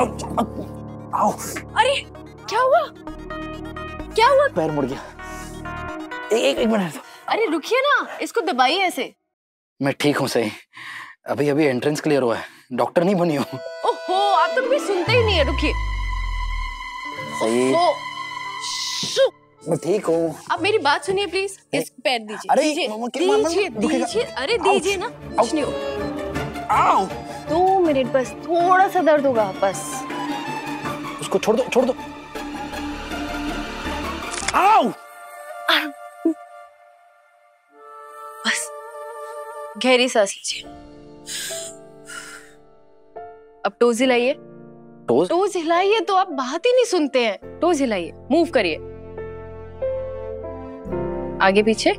आओ। अरे क्या हुआ, क्या हुआ? पैर मुड़ गया। एक मिनट, अरे रुकिए ना, इसको दबाइए ऐसे। मैं ठीक हूँ सही, अभी अभी एंट्रेंस क्लियर हुआ है, डॉक्टर नहीं बनी हूँ। ओहो, आप तो कभी सुनते ही नहीं है। रुकिए सही, मैं ठीक हूँ। आप मेरी बात सुनिए प्लीज, इस पैर दीजिए। अरे दीजिए ना, कुछ नहीं हो। 2 मिनट बस, थोड़ा सा दर्द होगा बस। उसको छोड़ दो, छोड़ दो। आओ बस, गहरी सांस लीजिए। अब टोज हिलाइए, टोज हिलाइए। तो आप बात ही नहीं सुनते हैं। टोज हिलाइए, मूव करिए आगे पीछे।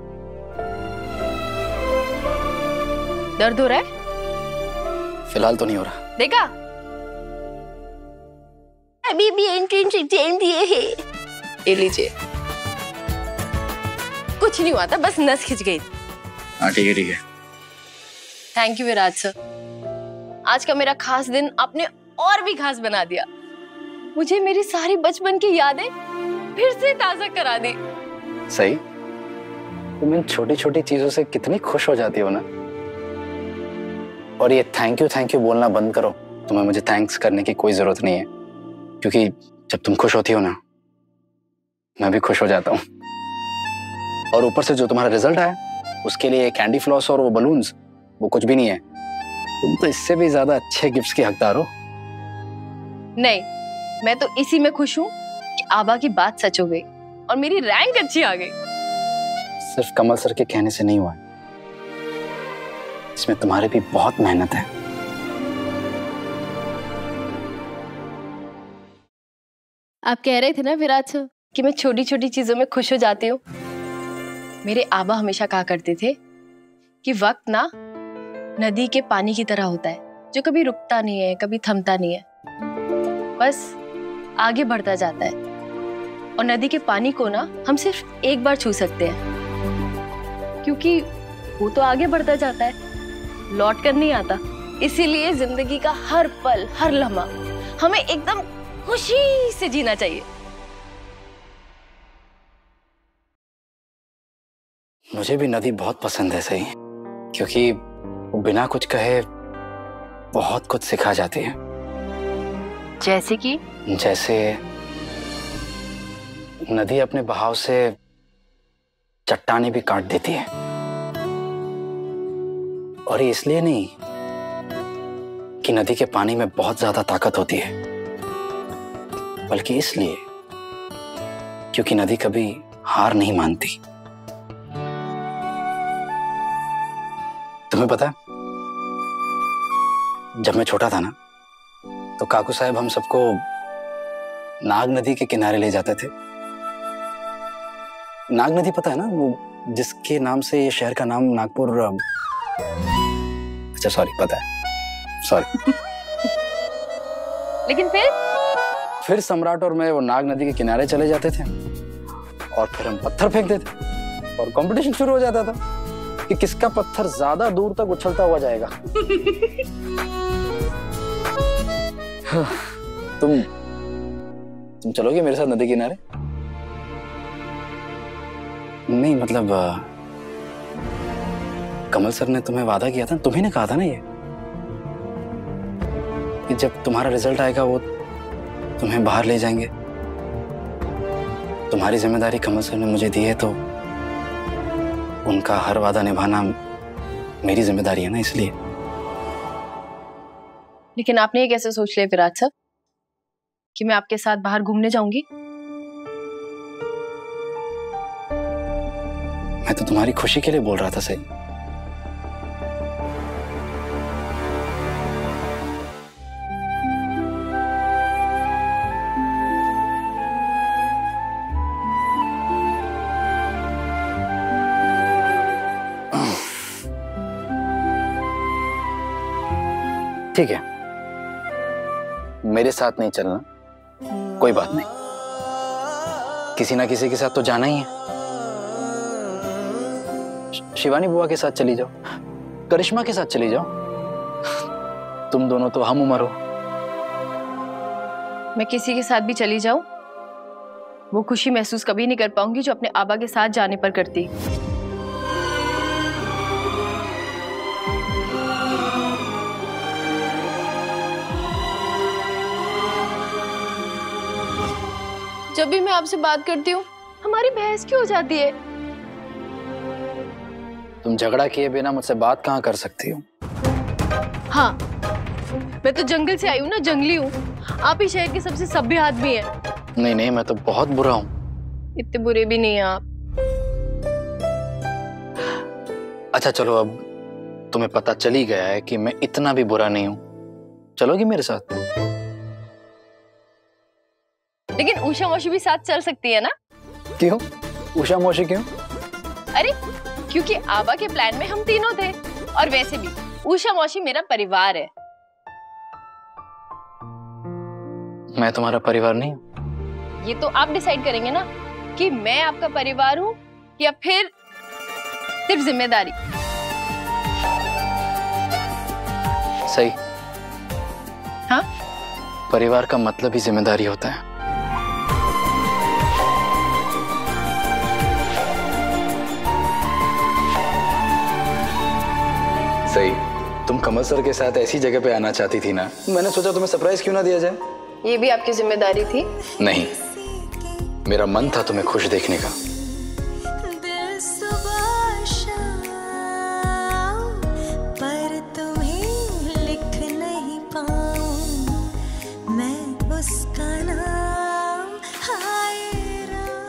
दर्द हो रहा है? फिलहाल तो नहीं हो रहा। देखा, अभी भी एंट्रेंस एग्जाम दिए है। ये लीजिए, कुछ नहीं हुआ था, बस नस खिंच गई। हाँ ठीक है, ठीक है। थैंक यू विराट सर, आज का मेरा खास दिन आपने और भी खास बना दिया। मुझे मेरी सारी बचपन की यादें फिर से ताजा करा दी। सही, तुम इन छोटी छोटी चीजों से कितनी खुश हो जाती हो ना। और ये थैंक यू बोलना बंद करो। तुम्हें मुझे थैंक्स करने की कोई जरूरत नहीं है, क्योंकि जब तुम खुश होती हो ना, मैं भी खुश हो जाता हूँ। और ऊपर से जो तुम्हारा रिजल्ट आया, उसके लिए कैंडी फ्लॉस और वो बलून्स, वो कुछ भी नहीं है। तुम तो इससे भी ज्यादा अच्छे गिफ्ट्स के हकदार हो। नहीं, मैं तो इसी में खुश हूँ कि आबा की बात सच हो गई और मेरी रैंक अच्छी आ गई। सिर्फ कमल सर के कहने से नहीं हुआ, इसमें तुम्हारी भी बहुत मेहनत है। आप कह रहे थे ना विराट सर कि मैं छोटी छोटी चीजों में खुश हो जाती हूँ। मेरे आबा हमेशा कहा करते थे कि वक्त ना नदी के पानी की तरह होता है, जो कभी रुकता नहीं है, कभी थमता नहीं है, बस आगे बढ़ता जाता है। और नदी के पानी को ना हम सिर्फ एक बार छू सकते हैं, क्योंकि वो तो आगे बढ़ता जाता है, लौट कर नहीं आता। इसीलिए जिंदगी का हर पल, हर लम्हा हमें एकदम खुशी से जीना चाहिए। मुझे भी नदी बहुत पसंद है सही, क्योंकि वो बिना कुछ कहे बहुत कुछ सिखा जाती है। जैसे कि? जैसे नदी अपने बहाव से चट्टानें भी काट देती है, और ये इसलिए नहीं कि नदी के पानी में बहुत ज्यादा ताकत होती है, बल्कि इसलिए क्योंकि नदी कभी हार नहीं मानती। तुम्हें पता है, जब मैं छोटा था ना, तो काकू साहब हम सबको नाग नदी के किनारे ले जाते थे। नाग नदी पता है ना, वो जिसके नाम से ये शहर का नाम नागपुर, अच्छा सॉरी, पता है, सॉरी। लेकिन फिर सम्राट और मैं वो नाग नदी के किनारे चले जाते थे, और फिर हम पत्थर फेंकते थे, और कंपटीशन शुरू हो जाता था कि किसका पत्थर ज्यादा दूर तक उछलता हुआ जाएगा। तुम चलोगे मेरे साथ नदी किनारे? नहीं मतलब, कमल सर ने तुम्हें वादा किया था, तुम्ही ने कहा था ना ये, कि जब तुम्हारा रिजल्ट आएगा वो तुम्हें बाहर ले जाएंगे। तुम्हारी जिम्मेदारी कमल सर ने मुझे दी है, तो उनका हर वादा निभाना मेरी जिम्मेदारी है ना, इसलिए। लेकिन आपने ये कैसे सोच लिया विराट सर कि मैं आपके साथ बाहर घूमने जाऊंगी? मैं तो तुम्हारी खुशी के लिए बोल रहा था सही। ठीक है, मेरे साथ नहीं चलना, कोई बात नहीं, किसी ना किसी के साथ तो जाना ही है। शिवानी बुआ के साथ चली जाओ, करिश्मा के साथ चली जाओ, तुम दोनों तो हम उम्र हो। मैं किसी के साथ भी चली जाऊं, वो खुशी महसूस कभी नहीं कर पाऊंगी जो अपने आबा के साथ जाने पर करती। जब भी मैं आपसे बात करती हूँ हमारी बहस क्यों हो जाती है? तुम झगड़ा किए बिना मुझसे बात कहाँ कर सकती हो? हाँ, मैं तो जंगल से आई हूँ ना, जंगली हूँ। आप ही शहर के सबसे सभ्य आदमी हैं। नहीं नहीं, मैं तो बहुत बुरा हूँ। इतने बुरे भी नहीं हैं आप। अच्छा चलो, अब तुम्हें पता चली गया है कि मैं इतना भी बुरा नहीं हूँ। चलोगी मेरे साथ? लेकिन उषा मौसी भी साथ चल सकती है ना? क्यों? उषा मौसी क्यों? अरे क्योंकि आबा के प्लान में हम तीनों थे, और वैसे भी उषा मौसी मेरा परिवार है। मैं तुम्हारा परिवार नहीं हूँ। ये तो आप डिसाइड करेंगे ना कि मैं आपका परिवार हूँ या फिर सिर्फ जिम्मेदारी। सही। हाँ? परिवार का मतलब ही जिम्मेदारी होता है। सही। तुम कमल सर के साथ ऐसी जगह पे आना चाहती थी ना, मैंने सोचा तुम्हें सरप्राइज क्यों ना दिया जाए। ये भी आपकी जिम्मेदारी थी? नहीं, मेरा मन था तुम्हें खुश देखने का।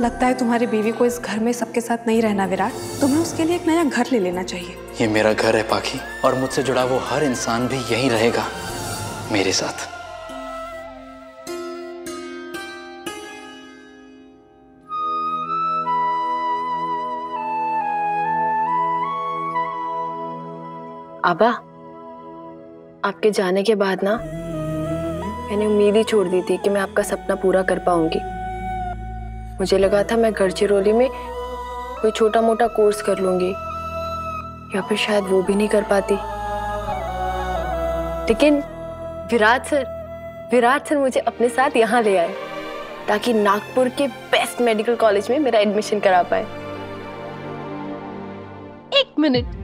लगता है तुम्हारी बीवी को इस घर में सबके साथ नहीं रहना विराट। तुम्हें उसके लिए एक नया घर ले लेना चाहिए। ये मेरा घर है पाखी, और मुझसे जुड़ा वो हर इंसान भी यहीं रहेगा मेरे साथ। आबा, आपके जाने के बाद ना मैंने उम्मीद ही छोड़ दी थी कि मैं आपका सपना पूरा कर पाऊंगी। मुझे लगा था मैं गढ़चिरौली में कोई छोटा मोटा कोर्स कर लूंगी, या फिर शायद वो भी नहीं कर पाती। लेकिन विराट सर मुझे अपने साथ यहाँ ले आए ताकि नागपुर के बेस्ट मेडिकल कॉलेज में मेरा एडमिशन करा पाए। एक मिनट,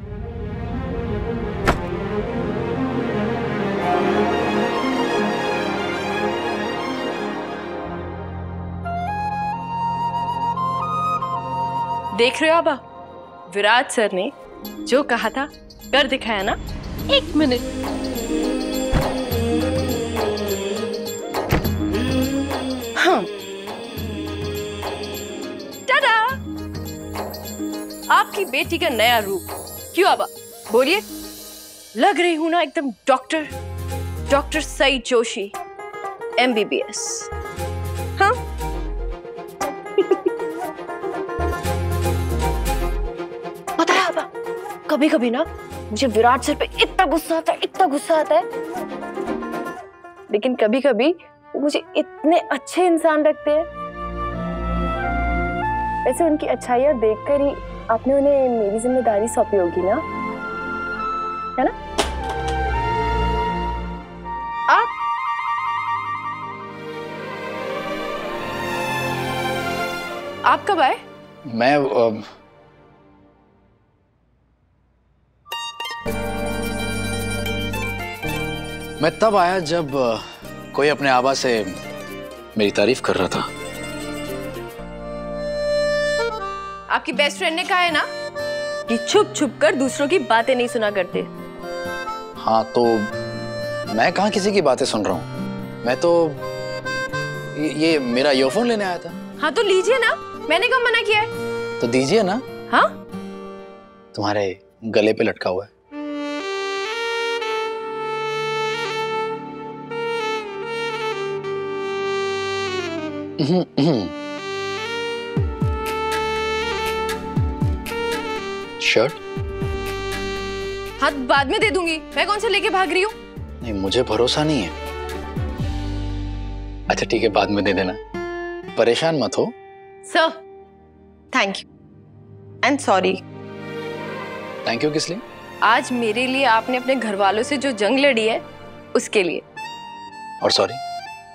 देख रहे हो आबा, विराट सर ने जो कहा था कर दिखाया ना। एक मिनट, हाँ। टाटा, आपकी बेटी का नया रूप। क्यों आबा बोलिए, लग रही हूं ना एकदम डॉक्टर सई जोशी, MBBS। हाँ कभी कभी ना मुझे विराट सर पे इतना गुस्सा आता है, लेकिन कभी कभी वो मुझे इतने अच्छे इंसान रखते हैं। वैसे उनकी अच्छाइयाँ देखकर ही आपने उन्हें मेरी जिम्मेदारी सौंपी होगी ना, है ना? आप कब आए? मैं तब आया जब कोई अपने आबा से मेरी तारीफ कर रहा था। आपकी बेस्ट फ्रेंड ने कहा है ना कि छुप छुप कर दूसरों की बातें नहीं सुना करते। हाँ, तो मैं कहाँ किसी की बातें सुन रहा हूँ। मैं तो ये मेरा ईयरफोन लेने आया था। हाँ तो लीजिए ना, मैंने कब मना किया है? तो दीजिए ना। हाँ, तुम्हारे गले पे लटका हुआ है। शर्ट? हाथ बाद में दे दूंगी, मैं कौन सा लेके भाग रही हूँ। नहीं, मुझे भरोसा नहीं है। अच्छा ठीक है, बाद में दे देना, परेशान मत हो। Sir thank you and sorry. Thank you किस लिए? आज मेरे लिए आपने अपने घर वालों से जो जंग लड़ी है उसके लिए। और सॉरी?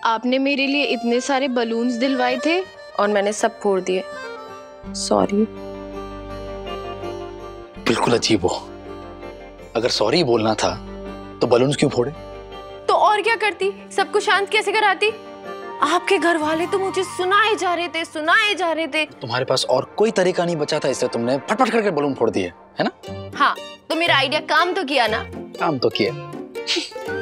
आपने मेरे लिए इतने सारे बलून्स दिलवाए थे और मैंने सब फोड़ दिए। सॉरी। बिल्कुल अजीब हो। अगर सॉरी बोलना था तो बलून्स क्यों फोड़े? तो और क्या करती? सबको शांत कैसे कराती? आपके घर वाले तो मुझे सुनाए जा रहे थे। तुम्हारे पास और कोई तरीका नहीं बचा था, इससे तुमने फटफट करके बलून फोड़ दिए, है ना? हाँ, तो मेरा आइडिया काम तो किया ना। काम तो किया।